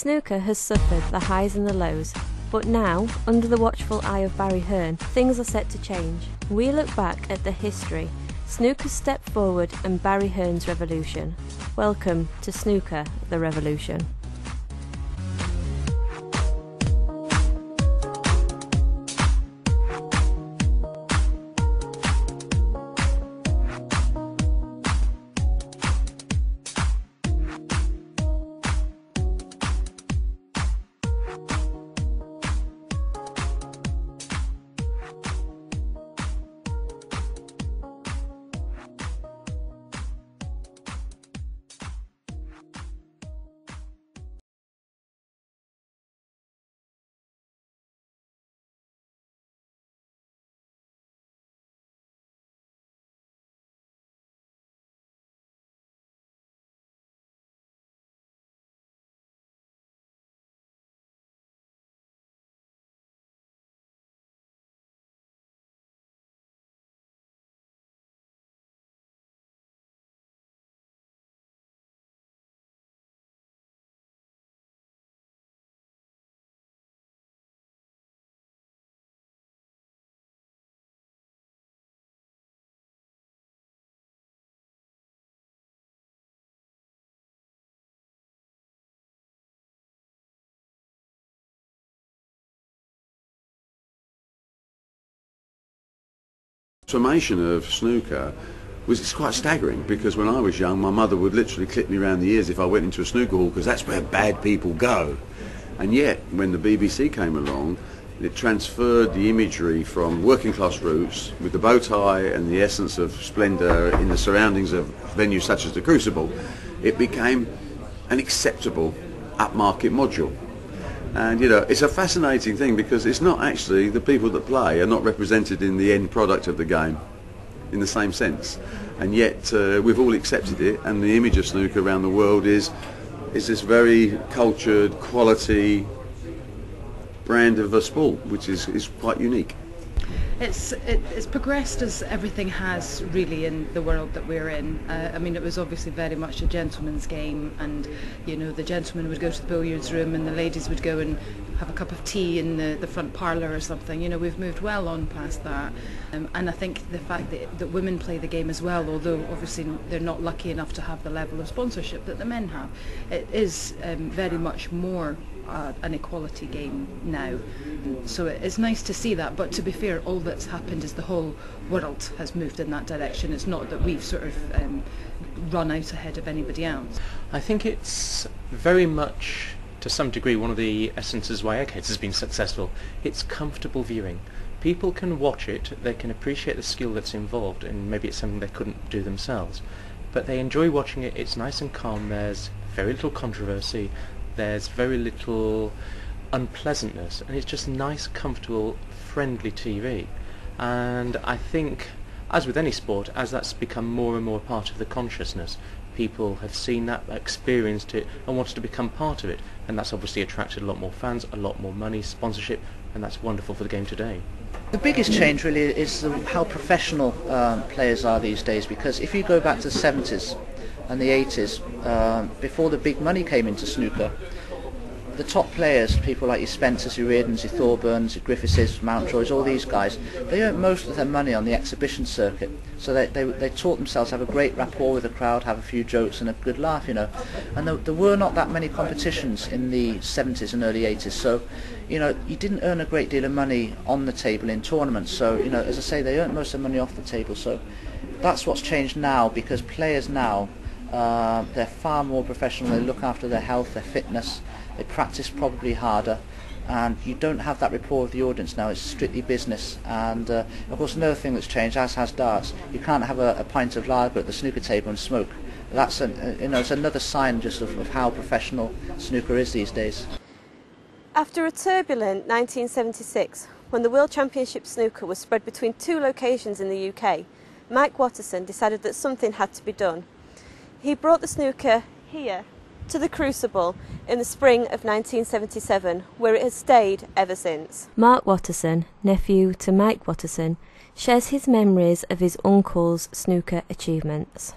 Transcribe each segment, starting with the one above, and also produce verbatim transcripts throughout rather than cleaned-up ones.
Snooker has suffered the highs and the lows, but now, under the watchful eye of Barry Hearn, things are set to change. We look back at the history, Snooker's step forward and Barry Hearn's revolution. Welcome to Snooker, the Revolution. The transformation of snooker was it's quite staggering, because when I was young my mother would literally clip me around the ears if I went into a snooker hall, because that's where bad people go. And yet when the B B C came along, it transferred the imagery from working class roots with the bow tie and the essence of splendour in the surroundings of venues such as the Crucible. It became an acceptable upmarket module. And you know, it's a fascinating thing, because it's not actually, the people that play are not represented in the end product of the game in the same sense, and yet uh, we've all accepted it, and the image of snooker around the world is is this very cultured, quality brand of a sport, which is, is quite unique. It's, it, it's progressed, as everything has really in the world that we're in. Uh, I mean, it was obviously very much a gentleman's game, and you know, the gentleman would go to the billiards room and the ladies would go and have a cup of tea in the, the front parlour or something. You know, we've moved well on past that. Um, and I think the fact that, that women play the game as well, although obviously they're not lucky enough to have the level of sponsorship that the men have, it is um, very much more Uh, an equality game now. So it's nice to see that, but to be fair, all that's happened is the whole world has moved in that direction. It's not that we've sort of um, run out ahead of anybody else. I think it's very much, to some degree, one of the essences why Eggheads has been successful. It's comfortable viewing. People can watch it, they can appreciate the skill that's involved, and maybe it's something they couldn't do themselves, but they enjoy watching it. It's nice and calm, there's very little controversy, there's very little unpleasantness, and it's just nice, comfortable, friendly T V. And I think, as with any sport, as that's become more and more part of the consciousness, people have seen that, experienced it, and wanted to become part of it, and that's obviously attracted a lot more fans, a lot more money, sponsorship, and that's wonderful for the game today. The biggest change really is the, how professional um, players are these days, because if you go back to the seventies, and the eighties, uh, before the big money came into snooker, the top players, people like your Spencers, your Reardons, your Thorburns, your Griffiths, Mountjoys, all these guys, they earned most of their money on the exhibition circuit. So they, they, they taught themselves to have a great rapport with the crowd, have a few jokes and a good laugh, you know. And there, there were not that many competitions in the seventies and early eighties, so, you know, you didn't earn a great deal of money on the table in tournaments. So, you know, as I say, they earned most of their money off the table. So that's what's changed now, because players now, Uh, they're far more professional, they look after their health, their fitness, they practice probably harder, and you don't have that rapport with the audience now. It's strictly business. And uh, of course, another thing that's changed, as has darts, you can't have a, a pint of lager at the snooker table and smoke. That's an, uh, you know, it's another sign just of, of how professional snooker is these days. After a turbulent nineteen seventy-six, when the World Championship snooker was spread between two locations in the U K, Mike Watterson decided that something had to be done. He brought the snooker here to the Crucible in the spring of nineteen seventy-seven, where it has stayed ever since. Mark Watterson, nephew to Mike Watterson, shares his memories of his uncle's snooker achievements.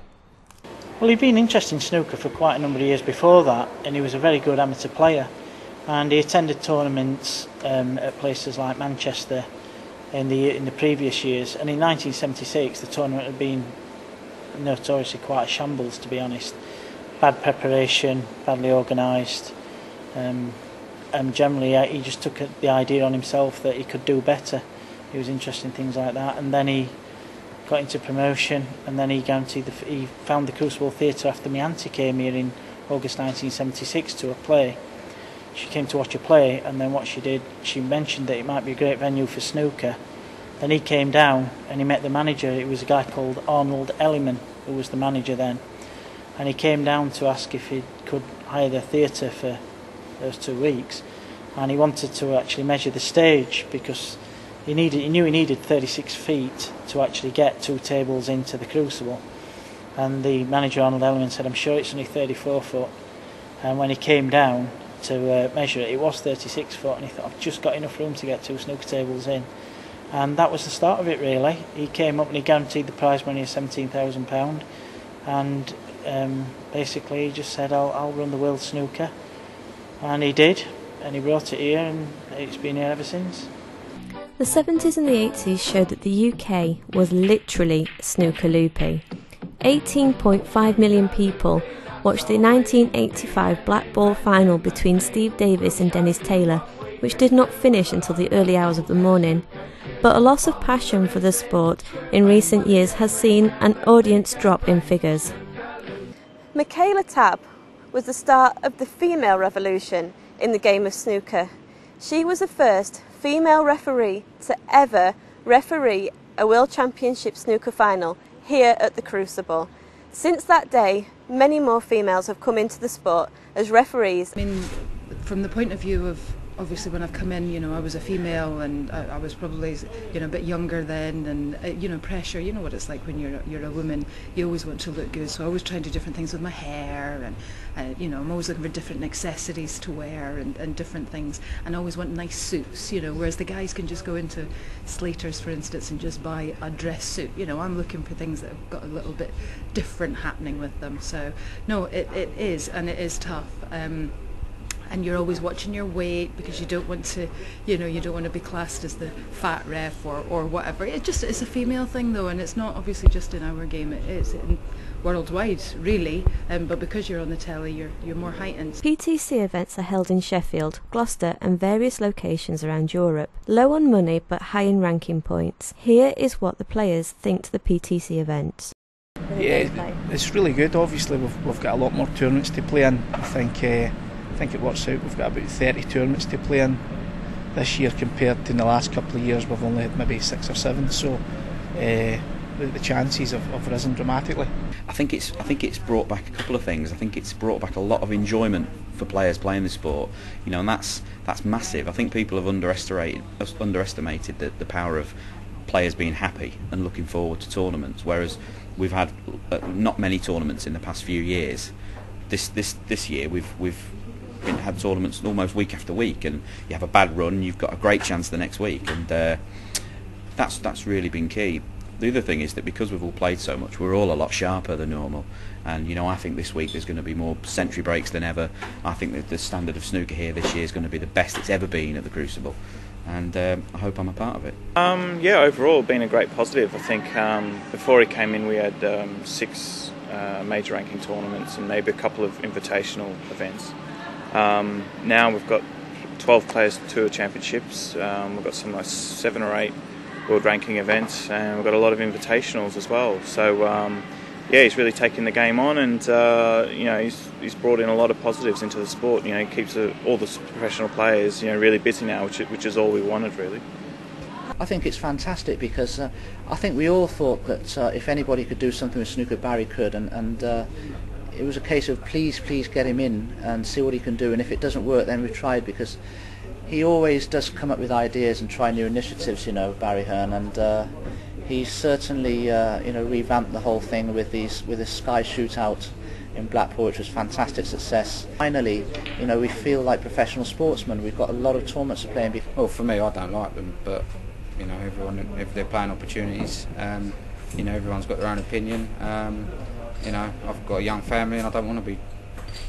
Well, he'd been interested in snooker for quite a number of years before that, and he was a very good amateur player, and he attended tournaments um, at places like Manchester in the in the previous years, and in nineteen seventy-six the tournament had been notoriously quite a shambles, to be honest. Bad preparation, badly organised, um, and generally uh, he just took the idea on himself that he could do better. He was interested in things like that, and then he got into promotion, and then he guaranteed the, he found the Crucible Theatre after Meanti came here in August nineteen seventy-six to a play. She came to watch a play, and then what she did, she mentioned that it might be a great venue for snooker. Then he came down and he met the manager. It was a guy called Arnold Elliman who was the manager then, and he came down to ask if he could hire the theatre for those two weeks, and he wanted to actually measure the stage because he needed, he knew he needed thirty-six feet to actually get two tables into the Crucible. And the manager, Arnold Elliman, said, "I'm sure it's only thirty-four foot and when he came down to uh, measure it, it was thirty-six foot, and he thought, "I've just got enough room to get two snooker tables in." And that was the start of it, really. He came up and he guaranteed the prize money of seventeen thousand pounds, and um, basically he just said, I'll, I'll run the World Snooker. And he did, and he brought it here, and it's been here ever since. The seventies and the eighties showed that the U K was literally snooker loopy. eighteen point five million people watched the nineteen eighty-five black ball final between Steve Davis and Dennis Taylor, which did not finish until the early hours of the morning. But a loss of passion for the sport in recent years has seen an audience drop in figures. Michaela Tabb was the start of the female revolution in the game of snooker. She was the first female referee to ever referee a World Championship snooker final here at the Crucible. Since that day, many more females have come into the sport as referees. I mean, from the point of view of, obviously when I've come in, you know, I was a female, and I, I was probably, you know, a bit younger then, and, uh, you know, pressure, you know what it's like when you're, you're a woman, you always want to look good, so I always try and do different things with my hair, and, uh, you know, I'm always looking for different accessories to wear, and, and different things, and I always want nice suits, you know, whereas the guys can just go into Slater's, for instance, and just buy a dress suit. You know, I'm looking for things that have got a little bit different happening with them, so, no, it, it is, and it is tough. Um, And you're always watching your weight because you don't want to, you know, you don't want to be classed as the fat ref or, or whatever. It just, it's a female thing though, and it's not obviously just in our game. It is in worldwide, really. Um, but because you're on the telly, you're you're more heightened. P T C events are held in Sheffield, Gloucester, and various locations around Europe. Low on money but high in ranking points. Here is what the players think to the P T C events. Yeah, it's really good. Obviously, we've we've got a lot more tournaments to play in. I think. Uh, I think it works out, we've got about thirty tournaments to play in this year compared to in the last couple of years we've only had maybe six or seven, so uh, the, the chances have, have risen dramatically. I think it's I think it's brought back a couple of things. I think it's brought back a lot of enjoyment for players playing the sport, you know, and that's that's massive. I think people have underestimated underestimated the, the power of players being happy and looking forward to tournaments, whereas we've had not many tournaments in the past few years. This this this year we've we've Been, had tournaments almost week after week, and you have a bad run, you've got a great chance the next week, and uh, that's that's really been key. The other thing is that because we've all played so much, we're all a lot sharper than normal, and you know, I think this week there's going to be more century breaks than ever. I think that the standard of snooker here this year is going to be the best it's ever been at the Crucible, and um, I hope I'm a part of it. Um, yeah, overall been a great positive. I think um, before he came in we had um, six uh, major ranking tournaments and maybe a couple of invitational events. Um, now we've got twelve players to tour championships, um, we've got some like seven or eight world ranking events, and we've got a lot of invitationals as well. So um, yeah, he's really taken the game on, and uh, you know, he's, he's brought in a lot of positives into the sport. You know, he keeps the, all the professional players, you know, really busy now, which, which is all we wanted, really. I think it's fantastic because uh, I think we all thought that uh, if anybody could do something with snooker, Barry could, and, and uh, it was a case of please, please get him in and see what he can do, and if it doesn't work then we've tried, because he always does come up with ideas and try new initiatives, you know, Barry Hearn, and uh, he certainly, uh, you know, revamped the whole thing with these with this Sky Shootout in Blackpool, which was fantastic success. Finally, you know, we feel like professional sportsmen. We've got a lot of tournaments to play in. Well, for me, I don't like them, but, you know, everyone, if they're playing opportunities, um, you know, everyone's got their own opinion. Um, you know, I've got a young family and I don't want to be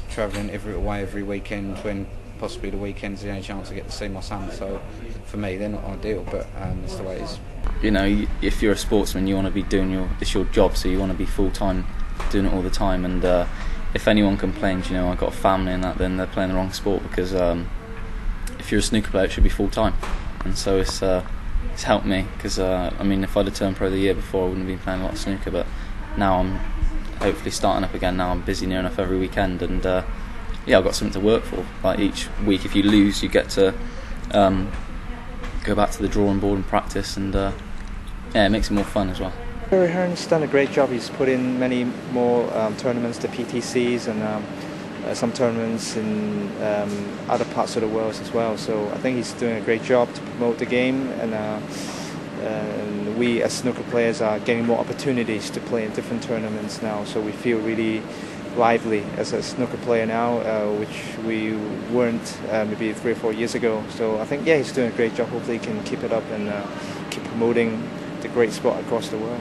travelling every away every weekend when possibly the weekend's the only chance I get to see my son. So for me, they're not ideal, but um, that's the way it is. You know, if you're a sportsman, you want to be doing your, it's your job, so you want to be full time doing it all the time. And uh, if anyone complains, you know, I've got a family and that, then they're playing the wrong sport, because um, if you're a snooker player, it should be full time. And so it's uh, it's helped me, because uh, I mean, if I'd have turned pro the year before, I wouldn't have been playing a lot of snooker, but now I'm hopefully starting up again. Now I'm busy near enough every weekend, and uh, yeah, I've got something to work for. Like each week, if you lose, you get to um, go back to the drawing board and practice, and uh, yeah, it makes it more fun as well. Barry Hearn's done a great job. He's put in many more um, tournaments, the P T Cs, and um, uh, some tournaments in um, other parts of the world as well. So I think he's doing a great job to promote the game, and uh, and we as snooker players are getting more opportunities to play in different tournaments now. So we feel really lively as a snooker player now, uh, which we weren't uh, maybe three or four years ago. So I think, yeah, he's doing a great job. Hopefully he can keep it up and uh, keep promoting the great sport across the world.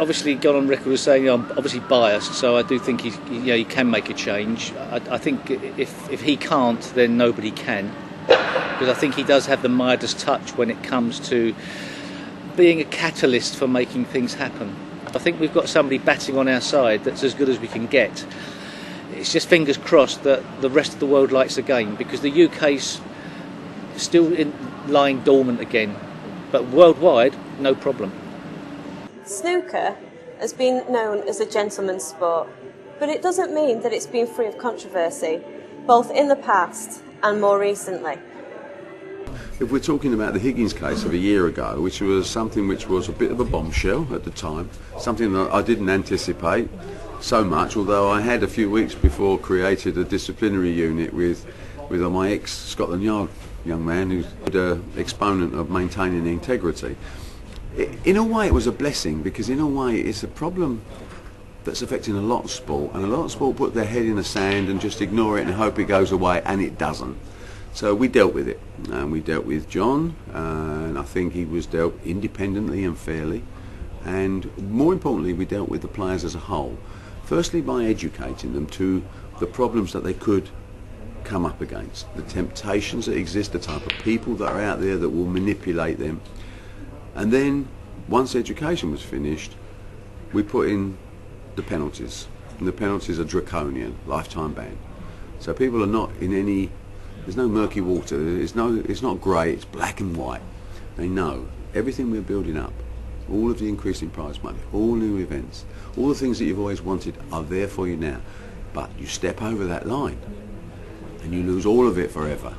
Obviously, going on record as saying, you know, I'm obviously biased, so I do think he, you know, he can make a change. I, I think if, if he can't, then nobody can, because I think he does have the Midas touch when it comes to being a catalyst for making things happen. I think we've got somebody batting on our side that's as good as we can get. It's just fingers crossed that the rest of the world likes the game, because the U K's still in, lying dormant again, but worldwide, no problem. Snooker has been known as a gentleman's sport, but it doesn't mean that it's been free of controversy, both in the past and more recently. If we're talking about the Higgins case of a year ago, which was something which was a bit of a bombshell at the time, something that I didn't anticipate so much, although I had a few weeks before created a disciplinary unit with, with my ex-Scotland Yard young man, who's an exponent of maintaining integrity. In a way, it was a blessing, because in a way it's a problem that's affecting a lot of sport, and a lot of sport put their head in the sand and just ignore it and hope it goes away, and it doesn't. So we dealt with it, and we dealt with John, uh, and I think he was dealt independently and fairly, and more importantly we dealt with the players as a whole. Firstly, by educating them to the problems that they could come up against, the temptations that exist, the type of people that are out there that will manipulate them. And then once education was finished, we put in the penalties, and the penalties are draconian, lifetime ban. So people are not in any, there's no murky water, it's, no, it's not grey, it's black and white. They know everything we're building up, all of the increase in prize money, all new events, all the things that you've always wanted are there for you now. But you step over that line and you lose all of it forever.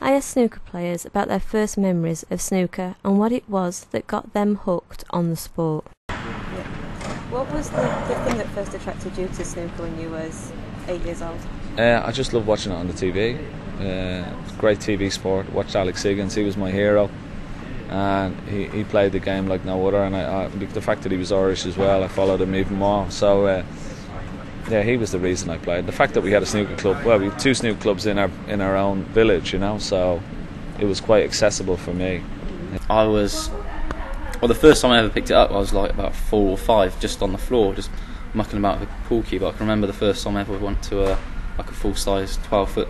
I asked snooker players about their first memories of snooker and what it was that got them hooked on the sport. What was the, the thing that first attracted you to snooker when you was eight years old? Uh, I just loved watching it on the T V. Uh, great T V sport. Watched Alex Higgins. He was my hero, and he, he played the game like no other. And I, I, the fact that he was Irish as well, I followed him even more. So uh, yeah, he was the reason I played. The fact that we had a snooker club, well, we had two snooker clubs in our in our own village, you know. So it was quite accessible for me. I was well. The first time I ever picked it up, I was like about four or five, just on the floor, just mucking about with a pool cue. But I can remember the first time I ever went to a like a full size twelve foot.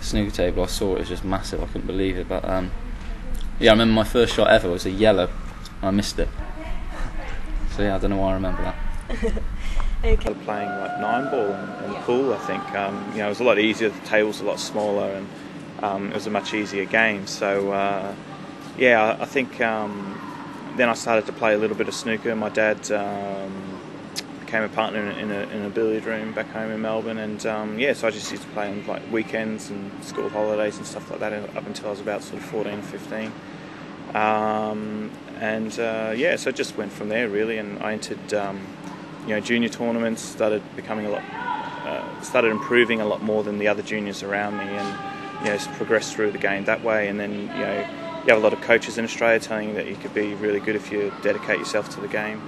snooker table. I saw it, it was just massive, I couldn't believe it, but um, yeah, I remember my first shot ever was a yellow and I missed it, so yeah, I don't know why I remember that. Okay. Playing like nine ball in, in yeah. the pool, I think, um, you know, it was a lot easier, the table's a lot smaller, and um, it was a much easier game, so uh, yeah, I, I think um, then I started to play a little bit of snooker. My dad um, became a partner in a, in a billiard room back home in Melbourne, and um, yeah, so I just used to play on like weekends and school holidays and stuff like that up until I was about sort of fourteen, fifteen, um, and uh, yeah, so it just went from there really. And I entered um, you know, junior tournaments, started becoming a lot, uh, started improving a lot more than the other juniors around me, and you know, progressed through the game that way. And then you know, you have a lot of coaches in Australia telling you that you could be really good if you dedicate yourself to the game.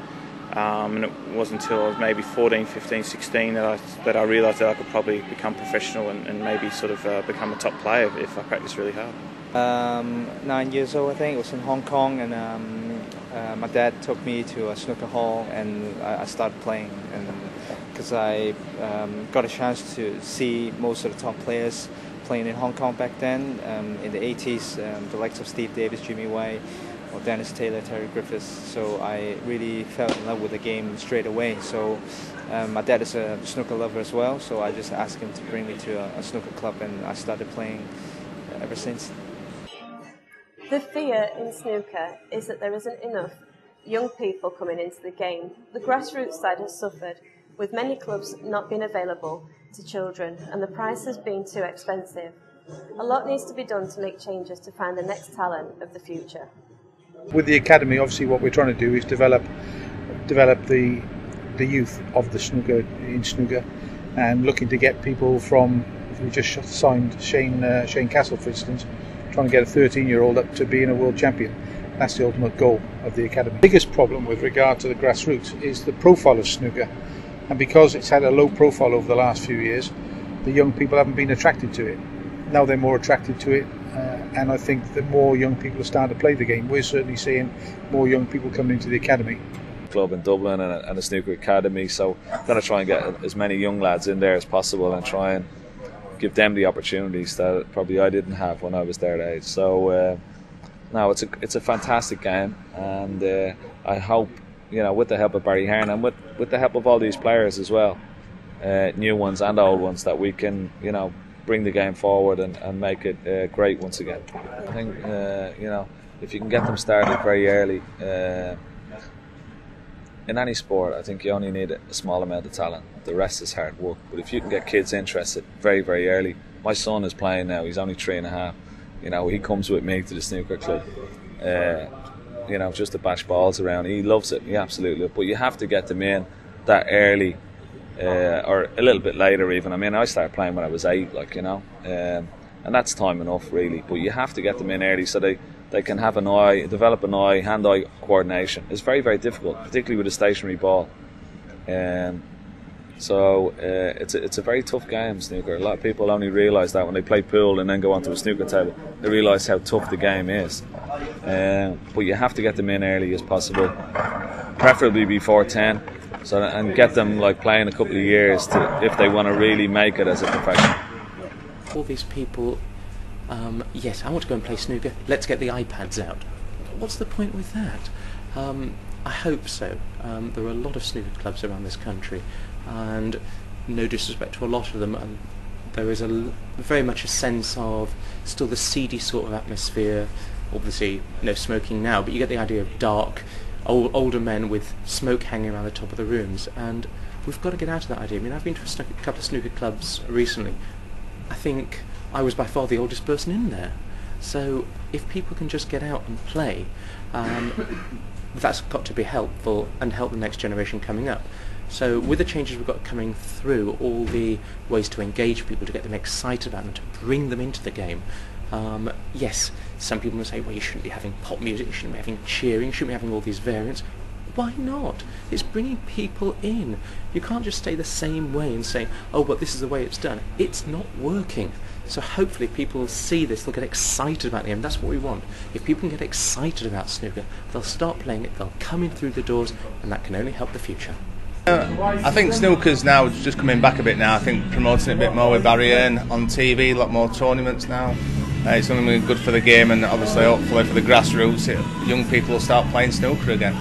Um, and it wasn't until I was maybe fourteen, fifteen, sixteen that I, that I realised that I could probably become professional and, and maybe sort of uh, become a top player if I practiced really hard. Um, nine years old, I think, it was in Hong Kong, and um, uh, my dad took me to a snooker hall, and I, I started playing. And because I um, got a chance to see most of the top players playing in Hong Kong back then, um, in the eighties, um, the likes of Steve Davis, Jimmy Wai, or Dennis Taylor, Terry Griffiths. So I really fell in love with the game straight away. So um, my dad is a snooker lover as well, so I just asked him to bring me to a, a snooker club, and I started playing ever since. The fear in snooker is that there isn't enough young people coming into the game. The grassroots side has suffered, with many clubs not being available to children and the prices being too expensive. A lot needs to be done to make changes to find the next talent of the future. With the academy, obviously what we're trying to do is develop develop the the youth of the snooker in snooker, and looking to get people from, if we just signed Shane uh, Shane Castle, for instance, trying to get a thirteen year old up to being a world champion. That's the ultimate goal of the academy. The biggest problem with regard to the grassroots is the profile of snooker, and because it's had a low profile over the last few years, the young people haven't been attracted to it. Now they're more attracted to it, uh, and I think that more young people are starting to play the game. We're certainly seeing more young people coming into the academy. Club in Dublin and a, and a snooker academy, so I'm going to try and get as many young lads in there as possible and try and give them the opportunities that probably I didn't have when I was their age. So uh, no, it's a, it's a fantastic game, and uh, I hope, you know, with the help of Barry Hearn and with, with the help of all these players as well, uh, new ones and old ones, that we can, you know, bring the game forward and, and make it uh, great once again. I think, uh, you know, if you can get them started very early, uh, in any sport, I think you only need a small amount of talent. The rest is hard work. But if you can get kids interested very, very early, my son is playing now, he's only three and a half. You know, he comes with me to the snooker club. Uh, you know, just to bash balls around. He loves it, he absolutely loves it. But you have to get them in that early, uh, or a little bit later even. I mean, I started playing when I was eight, like, you know, um, and that's time enough, really. But you have to get them in early so they, they can have an eye, develop an eye, hand-eye coordination. It's very, very difficult, particularly with a stationary ball. Um, so uh, it's, a, it's a very tough game, snooker. A lot of people only realise that when they play pool and then go onto a snooker table. They realise how tough the game is. Um, but you have to get them in early as possible, preferably before ten, so that, and get them like playing a couple of years to, if they want to really make it as a profession. All these people, um, yes, I want to go and play snooker, let's get the iPads out. What's the point with that? Um, I hope so. Um, there are a lot of snooker clubs around this country, and no disrespect to a lot of them, and there is a, very much a sense of still the seedy sort of atmosphere. Obviously no smoking now, but you get the idea of dark, old, older men with smoke hanging around the top of the rooms, and we've got to get out of that idea. I mean, I've been to a, snooker, a couple of snooker clubs recently. I think I was by far the oldest person in there. So if people can just get out and play, um, that's got to be helpful and help the next generation coming up. So with the changes we've got coming through, all the ways to engage people, to get them excited about them, to bring them into the game. Um, yes, some people will say, well, you shouldn't be having pop music, you shouldn't be having cheering, you shouldn't be having all these variants. Why not? It's bringing people in. You can't just stay the same way and say, oh, but this is the way it's done. It's not working. So hopefully people will see this, they'll get excited about the game. That's what we want. If people can get excited about snooker, they'll start playing it, they'll come in through the doors, and that can only help the future. Uh, I think snooker's now just coming back a bit now. I think promoting it a bit more with Barry Hearn on T V, a lot more tournaments now. Uh, it's something good for the game, and obviously hopefully for the grassroots, it, young people will start playing snooker again.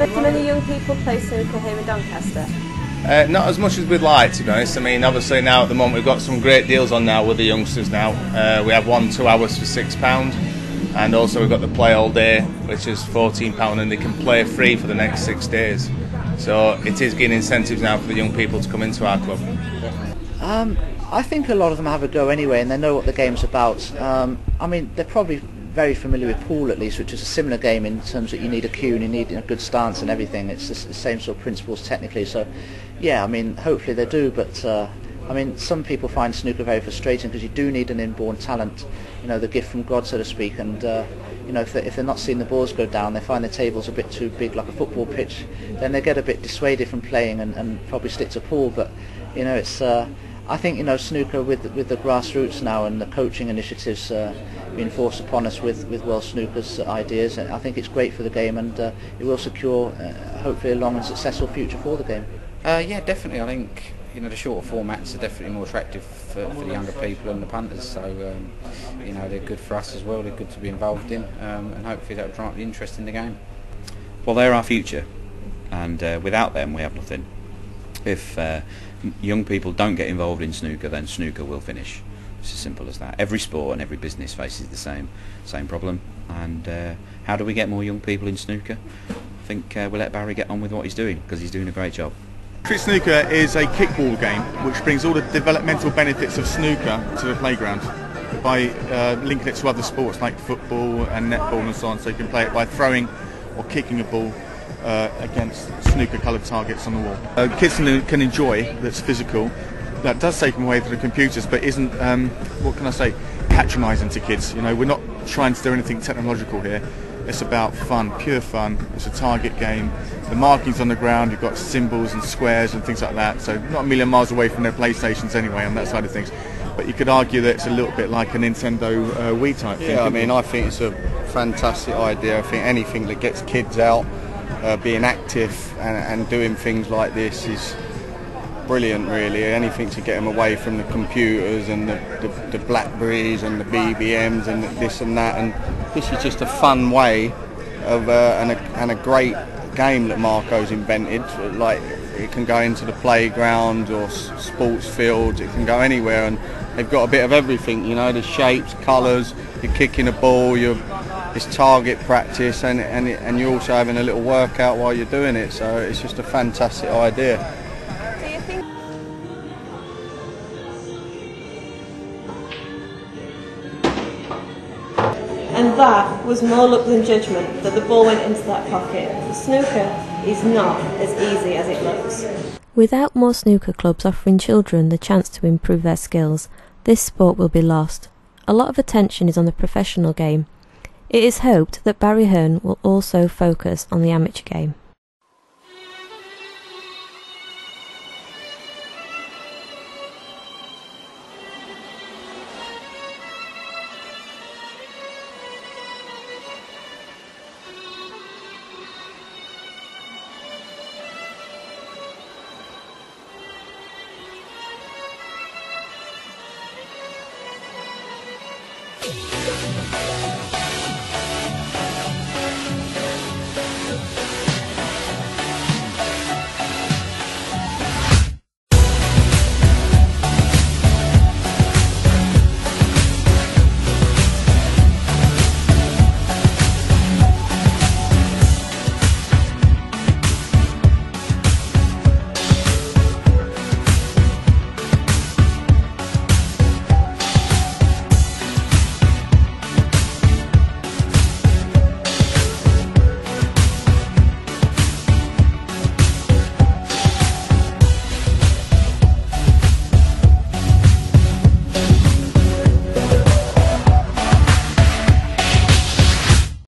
Do many young people play snooker here in Doncaster? Uh, not as much as we'd like, to be honest. I mean, obviously now at the moment we've got some great deals on now with the youngsters now. Uh, we have one two hours for six pounds, and also we've got the play all day, which is fourteen pounds, and they can play free for the next six days. So it is getting incentives now for the young people to come into our club. Um, I think a lot of them have a go anyway, and they know what the game's about. Um, I mean, they're probably very familiar with pool, at least, which is a similar game in terms that you need a cue and you need a good stance and everything. It's the same sort of principles technically. So, yeah, I mean, hopefully they do. But uh, I mean, some people find snooker very frustrating because you do need an inborn talent, you know, the gift from God, so to speak. And uh, you know, if they're, if they're not seeing the balls go down, they find the tables a bit too big, like a football pitch. Then they get a bit dissuaded from playing and, and probably stick to pool. But you know, it's. Uh, I think, you know, snooker with with the grassroots now and the coaching initiatives uh, being forced upon us with with World Snooker's ideas, I think it's great for the game, and uh, it will secure uh, hopefully a long and successful future for the game. Uh, yeah, definitely. I think, you know, the shorter formats are definitely more attractive for, for the younger people and the punters, so um, you know, they're good for us as well, they're good to be involved in, um, and hopefully that'll drive the interest in the game. Well, they're our future, and uh, without them we have nothing. If uh, young people don't get involved in snooker, then snooker will finish. It's as simple as that. Every sport and every business faces the same same problem, and uh, how do we get more young people in snooker? I think uh, we'll let Barry get on with what he's doing, because he's doing a great job. Trick Snooker is a kickball game which brings all the developmental benefits of snooker to the playground by uh, linking it to other sports like football and netball and so on, so you can play it by throwing or kicking a ball uh, against snooker coloured targets on the wall. Uh, kids can enjoy that's physical, that does take them away from the computers, but isn't, um, what can I say, patronising to kids. You know, we're not trying to do anything technological here. It's about fun, pure fun. It's a target game. The markings on the ground, you've got symbols and squares and things like that, so not a million miles away from their PlayStations anyway on that side of things. But you could argue that it's a little bit like a Nintendo uh, Wii type thing. Yeah, I mean, I think it's a fantastic idea. I think anything that gets kids out, uh, being active and, and doing things like this is brilliant, really. Anything to get them away from the computers and the, the, the Blackberries and the B B Ms and this and that, and this is just a fun way of uh, and, a, and a great game that Marco's invented. Like, it can go into the playground or s sports fields, it can go anywhere, and they've got a bit of everything, you know, the shapes, colours, you're kicking a ball, you're, it's target practice, and, and, and you're also having a little workout while you're doing it, so it's just a fantastic idea. And that was more luck than judgment that the ball went into that pocket. Snooker is not as easy as it looks. Without more snooker clubs offering children the chance to improve their skills, this sport will be lost. A lot of attention is on the professional game. It is hoped that Barry Hearn will also focus on the amateur game. We'll be right back.